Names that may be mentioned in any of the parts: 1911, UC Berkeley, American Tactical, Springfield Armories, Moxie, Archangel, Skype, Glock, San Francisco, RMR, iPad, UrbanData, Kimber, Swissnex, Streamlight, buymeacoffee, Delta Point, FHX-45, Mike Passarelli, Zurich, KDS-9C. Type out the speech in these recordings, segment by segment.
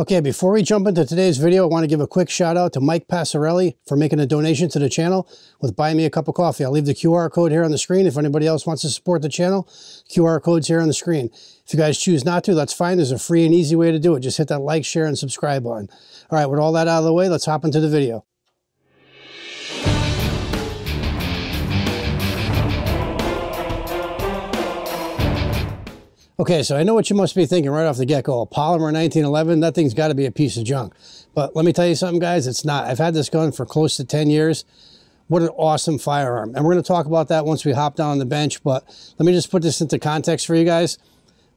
Okay, before we jump into today's video, I want to give a quick shout out to Mike Passarelli for making a donation to the channel with Buy Me a Cup of Coffee. I'll leave the QR code here on the screen. If anybody else wants to support the channel, QR code's here on the screen. If you guys choose not to, that's fine. There's a free and easy way to do it. Just hit that like, share, and subscribe button. All right, with all that out of the way, let's hop into the video. Okay, so I know what you must be thinking right off the get-go. A polymer 1911, that thing's got to be a piece of junk. But let me tell you something, guys, it's not. I've had this gun for close to 10 years. What an awesome firearm. And we're going to talk about that once we hop down on the bench, but let me just put this into context for you guys.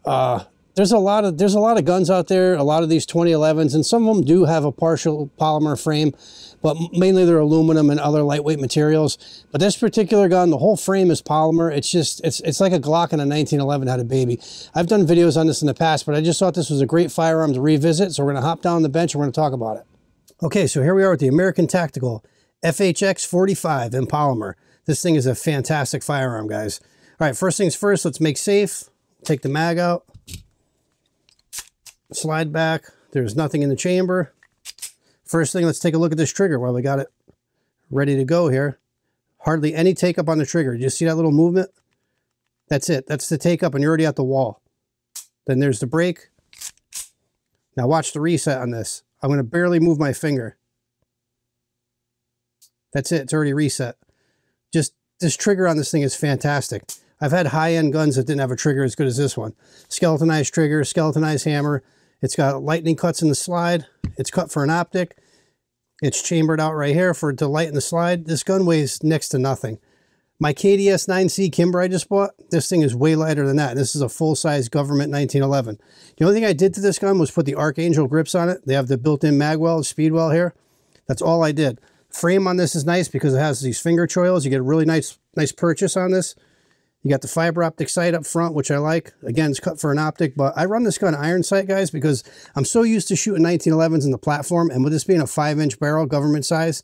There's a lot of guns out there, a lot of these 2011s, and some of them do have a partial polymer frame, but mainly they're aluminum and other lightweight materials. But this particular gun, the whole frame is polymer. It's just, it's like a Glock and a 1911 had a baby. I've done videos on this in the past, but I just thought this was a great firearm to revisit, so we're gonna hop down the bench and we're gonna talk about it. Okay, so here we are with the American Tactical FHX-45 in polymer. This thing is a fantastic firearm, guys. All right, first things first, let's make safe. Take the mag out. Slide back. There's nothing in the chamber. First thing, let's take a look at this trigger while we got it ready to go here. Hardly any take up on the trigger. Did you see that little movement? That's it. That's the take up and you're already at the wall. Then there's the break. Now watch the reset on this. I'm going to barely move my finger. That's it. It's already reset. Just this trigger on this thing is fantastic. I've had high-end guns that didn't have a trigger as good as this one. Skeletonized trigger, skeletonized hammer. It's got lightning cuts in the slide. It's cut for an optic. It's chambered out right here for it to lighten the slide. This gun weighs next to nothing. My KDS-9C Kimber I just bought, this thing is way lighter than that. This is a full-size government 1911. The only thing I did to this gun was put the Archangel grips on it. They have the built-in mag weld, speed weld here. That's all I did. Frame on this is nice because it has these finger choils. You get a really nice purchase on this. You got the fiber optic sight up front, which I like. Again, it's cut for an optic, but I run this gun iron sight, guys, because I'm so used to shooting 1911s in the platform, and with this being a 5-inch barrel, government size,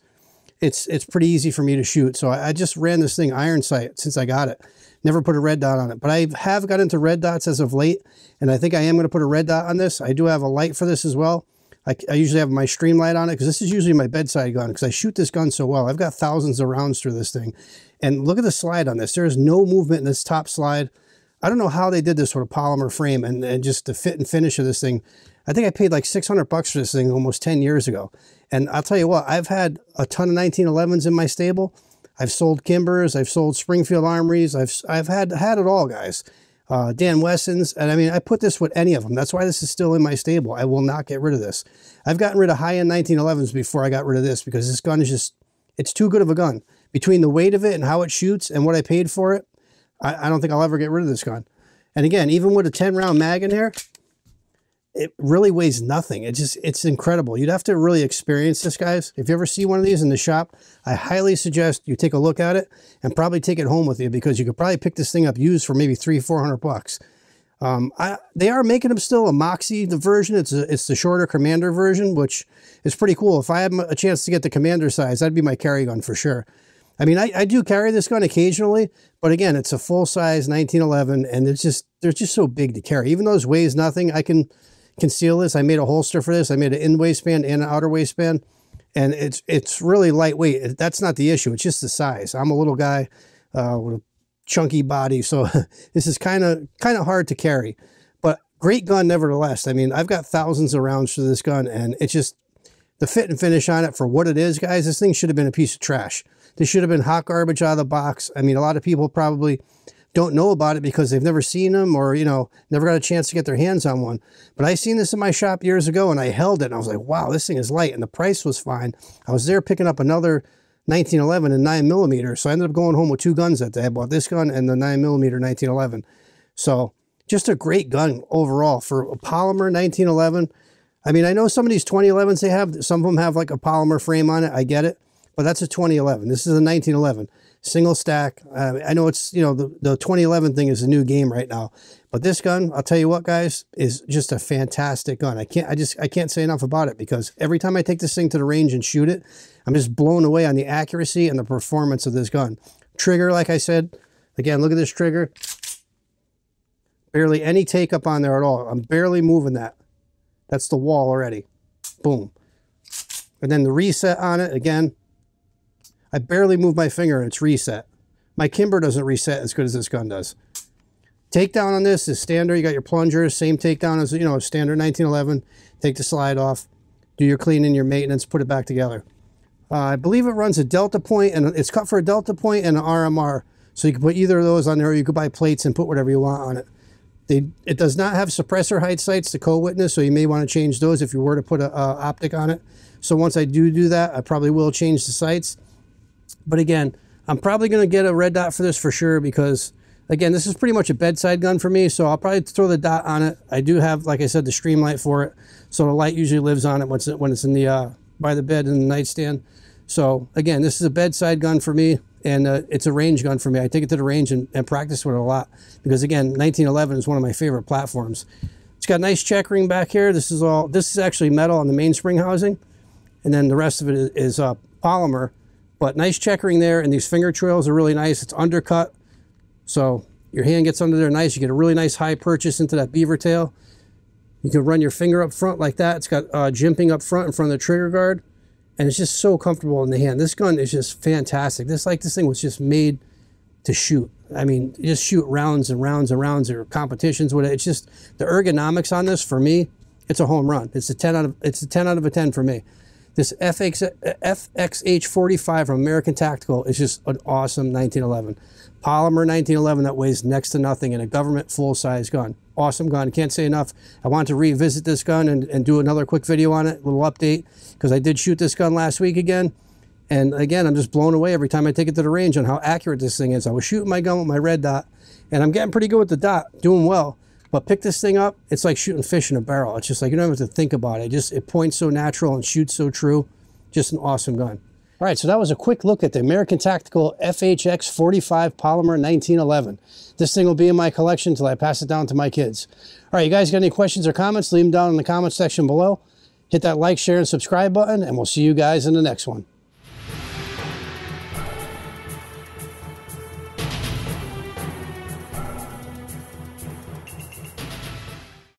it's pretty easy for me to shoot. So I just ran this thing iron sight since I got it. Never put a red dot on it, but I have got into red dots as of late, and I think I am going to put a red dot on this. I do have a light for this as well. I usually have my Streamlight on it because this is usually my bedside gun because I shoot this gun so well. I've got thousands of rounds through this thing. And look at the slide on this. There is no movement in this top slide. I don't know how they did this sort of polymer frame and just the fit and finish of this thing. I think I paid like $600 for this thing almost 10 years ago. And I'll tell you what, I've had a ton of 1911s in my stable. I've sold Kimbers. I've sold Springfield Armories. I've had it all, guys. Dan Wesson's, and I mean, I put this with any of them. That's why this is still in my stable. I will not get rid of this. I've gotten rid of high-end 1911s before I got rid of this because this gun is just, it's too good of a gun. Between the weight of it and how it shoots and what I paid for it, I don't think I'll ever get rid of this gun. And again, even with a 10-round mag in here, it really weighs nothing. It just, it's incredible. You'd have to really experience this, guys. If you ever see one of these in the shop, I highly suggest you take a look at it and probably take it home with you because you could probably pick this thing up used for maybe $300-400. They are making them still a Moxie, the version. It's the shorter Commander version, which is pretty cool. If I had a chance to get the Commander size, that'd be my carry gun for sure. I mean, I do carry this gun occasionally, but again, it's a full-size 1911, and it's just, they're just so big to carry. Even though this weighs nothing, I can conceal this. I made a holster for this. I made an in waistband and an outer waistband, and it's really lightweight. That's not the issue. It's just the size. I'm a little guy with a chunky body, so this is kind of hard to carry, but great gun nevertheless. I mean, I've got thousands of rounds for this gun, and it's just the fit and finish on it for what it is, guys. This thing should have been a piece of trash. This should have been hot garbage out of the box. I mean, a lot of people probably don't know about it because they've never seen them or, you know, never got a chance to get their hands on one. But I seen this in my shop years ago and I held it and I was like, wow, this thing is light and the price was fine. I was there picking up another 1911 and 9mm. So I ended up going home with two guns that day. I bought this gun and the 9mm 1911. So just a great gun overall for a polymer 1911. I mean, I know some of these 2011s they have, some of them have like a polymer frame on it. I get it. But that's a 2011. This is a 1911. Single stack. I know it's, you know, the 2011 thing is a new game right now, but this gun, I'll tell you what, guys, is just a fantastic gun. I can't say enough about it because every time I take this thing to the range and shoot it, I'm just blown away on the accuracy and the performance of this gun. Trigger, like I said, again, look at this trigger. Barely any take up on there at all. I'm barely moving that. That's the wall already. Boom. And then the reset on it, again, I barely move my finger and it's reset. My Kimber doesn't reset as good as this gun does. Takedown on this is standard. You got your plungers, same takedown as, you know, standard 1911. Take the slide off, do your cleaning, your maintenance, put it back together. I believe it runs a Delta Point, and it's cut for a Delta Point and an RMR. So you can put either of those on there, or you can buy plates and put whatever you want on it. It does not have suppressor height sights, the co-witness, so you may want to change those if you were to put an optic on it. So once I do that, I probably will change the sights. But again, I'm probably going to get a red dot for this for sure because, again, this is pretty much a bedside gun for me, so I'll probably throw the dot on it. I do have, like I said, the Streamlight for it, so the light usually lives on it when it's in the by the bed in the nightstand. So again, this is a bedside gun for me, and it's a range gun for me. I take it to the range and practice with it a lot because, again, 1911 is one of my favorite platforms. It's got a nice checkering back here. This is actually metal on the mainspring housing, and then the rest of it is polymer. But nice checkering there, and these finger trails are really nice. It's undercut, so your hand gets under there nice. You get a really nice high purchase into that beaver tail. You can run your finger up front like that. It's got jimping up front in front of the trigger guard, and it's just so comfortable in the hand. This gun is just fantastic. This thing was just made to shoot. I mean, you just shoot rounds and rounds and rounds or competitions with it. It's just the ergonomics on this for me. It's a home run. It's a 10 out of a 10 for me. This FHX-45 from American Tactical is just an awesome 1911. Polymer 1911 that weighs next to nothing and a government full-size gun. Awesome gun. Can't say enough. I want to revisit this gun and do another quick video on it, little update, because I did shoot this gun last week again. And again, I'm just blown away every time I take it to the range on how accurate this thing is. I was shooting my gun with my red dot, and I'm getting pretty good with the dot, doing well. But pick this thing up, it's like shooting fish in a barrel. It's just like, you don't have to think about it. It points so natural and shoots so true. Just an awesome gun. All right, so that was a quick look at the American Tactical FHX-45 Polymer 1911. This thing will be in my collection until I pass it down to my kids. All right, you guys got any questions or comments? Leave them down in the comment section below. Hit that like, share, and subscribe button, and we'll see you guys in the next one.